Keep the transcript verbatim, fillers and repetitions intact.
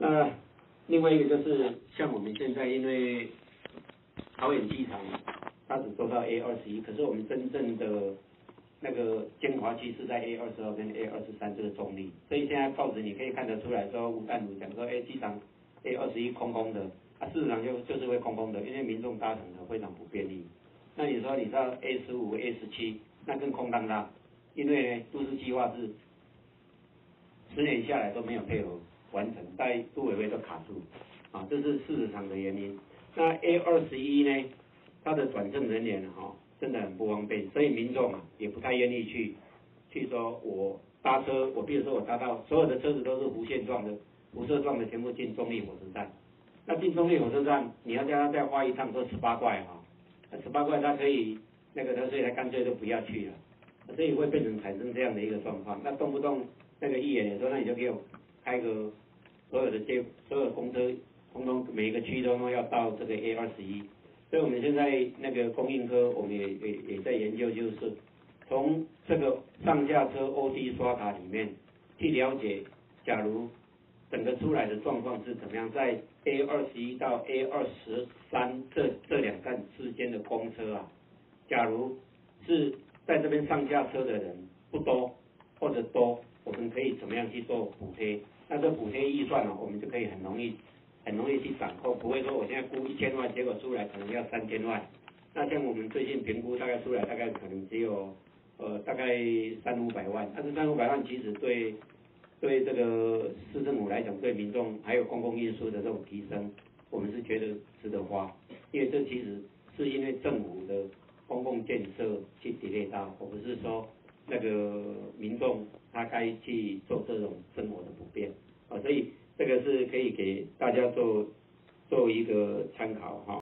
那另外一个就是像我们现在因为桃园机场它只做到 A 二十一， 可是我们真正的那个精华区是在 A 二十二 跟 A 二十三 这个中立，所以现在报纸你可以看得出来说吴淡如讲说哎机场 A 二十一 空空的，它、啊、事实上就就是会空空的，因为民众搭乘的非常不便利。那你说你到 A 十五 A 十七 那更空荡荡，因为呢都市计划是十年下来都没有配合完成，在都委会都卡住啊，这是事实上的原因。那 A 二十一 呢它的转乘人员哈、哦、真的很不方便，所以民众啊也不太愿意去去说我搭车，我比如说我搭到所有的车子都是弧线状的辐射状的全部进中立火车站，那进中立火车站你要叫他再花一趟说十八块哈、哦、十八块他可以那个他所以他干脆就不要去了，所以会变成产生这样的一个状况。那动不动那个议员也说那你就给我开个所有的街所有的公车通通每一个区都要到这个 A 二十一，所以我们现在那个供应科我们也也也在研究，就是从这个上下车 O D 刷卡里面去了解假如整个出来的状况是怎么样，在 A 二十一 到 A 二十三 这这两站之间的公车啊，假如是在这边上下车的人不多或者多，我们可以怎么样去做补贴，那这补贴预算啊我们就可以很容易很容易去掌控，不会说我现在估一千万结果出来可能要三千万。那像我们最近评估大概出来大概可能只有呃大概三五百万，但是三五百万其实对对这个市政府来讲，对民众还有公共运输的这种提升，我们是觉得值得花，因为这其实是因为政府的公共建设去 delay 到，我不是说那个民众他该去做这种生活的不便啊，所以这个是可以给大家做做一个参考哈。